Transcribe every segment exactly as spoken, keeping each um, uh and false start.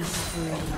is free.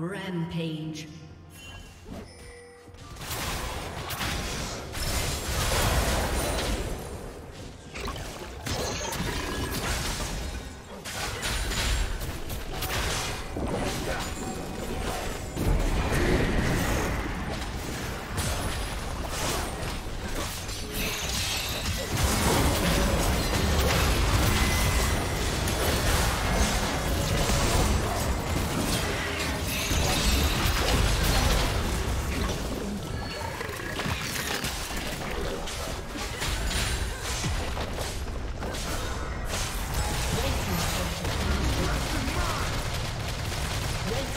Rampage.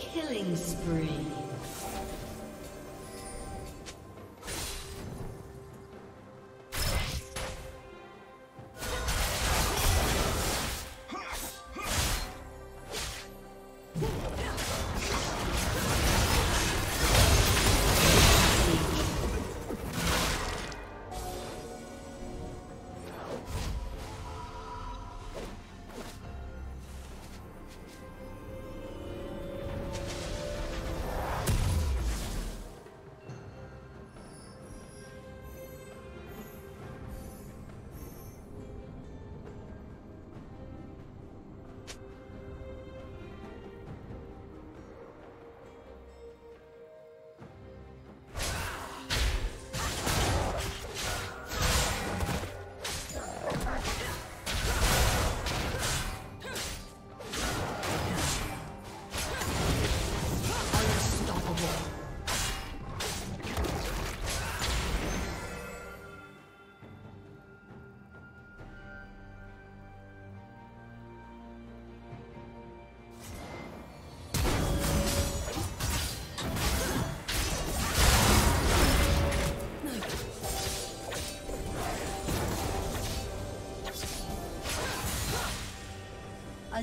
Killing spree. A